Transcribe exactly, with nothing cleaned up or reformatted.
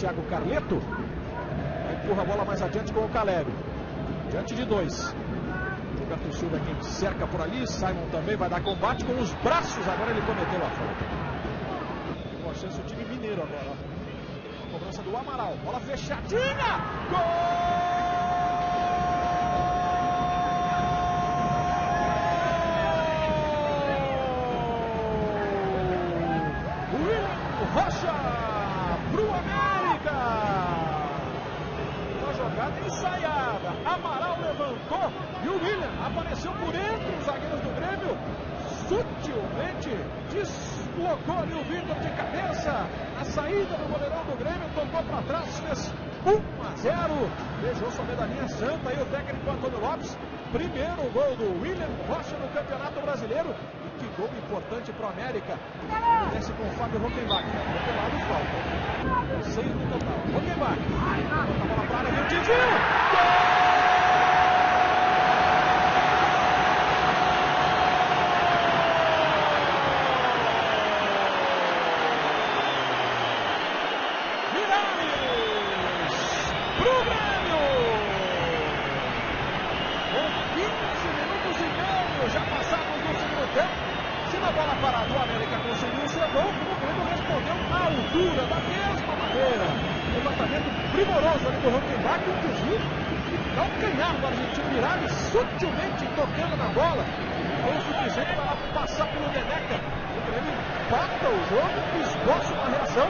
Tiago Carleto. Empurra a bola mais adiante com o Caleb. Diante de dois. Roberto Silva é quem cerca por ali. Simon também vai dar combate com os braços. Agora ele cometeu a falta. Tem uma chance o time mineiro agora. A cobrança do Amaral. Bola fechadinha. Gol! Rocha pro América. Uma jogada ensaiada. Amaral levantou e o Willian apareceu por entre os zagueiros do Grêmio. Sutilmente deslocou ali o Victor de cabeça. A saída do goleirão do Grêmio tocou para trás, fez um a zero. Beijou sua medalhinha santa aí o técnico Antônio Lopes. Primeiro gol do Willian Rocha no Campeonato Brasileiro. Que gol importante para o América. Desce com o Fábio Rochemback. Rochemback falta. Seis no total. Rochemback. Bota a bola para a área. Vem o Zinho. Miralles. Pro Grêmio. Com quinze minutos e meio já passaram do segundo tempo. A bola parada, o América conseguiu o seu gol. O Grêmio respondeu à altura, da mesma maneira. Levantamento primoroso ali do Rochemback, inclusive calcanhar do argentino Miralles, sutilmente tocando na bola. Foi o suficiente para passar pelo Dedeca. O Grêmio empata o jogo, esboça uma reação.